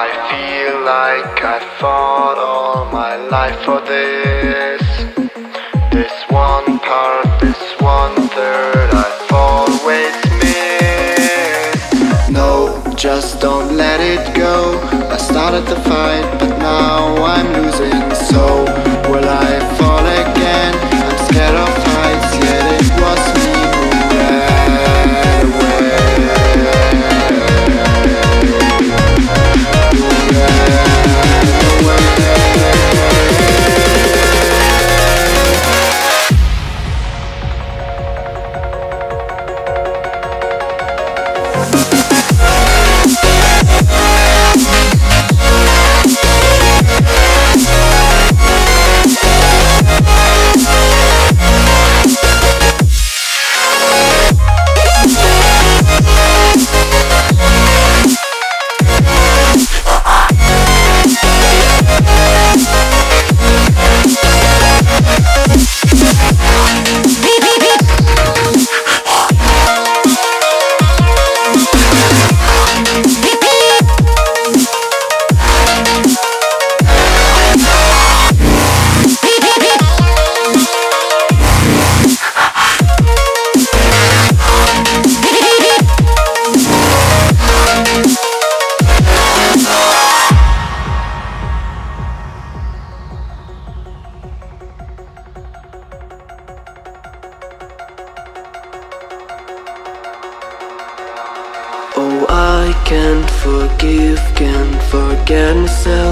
I feel like I fought all my life for this. This one part, this 1/3 I've always missed. No, just don't let it go. I started the fight, but now I'm losing. So will I fall again? I'm scared of heights, yet it was me who ran away. I can't forgive, can't forget myself.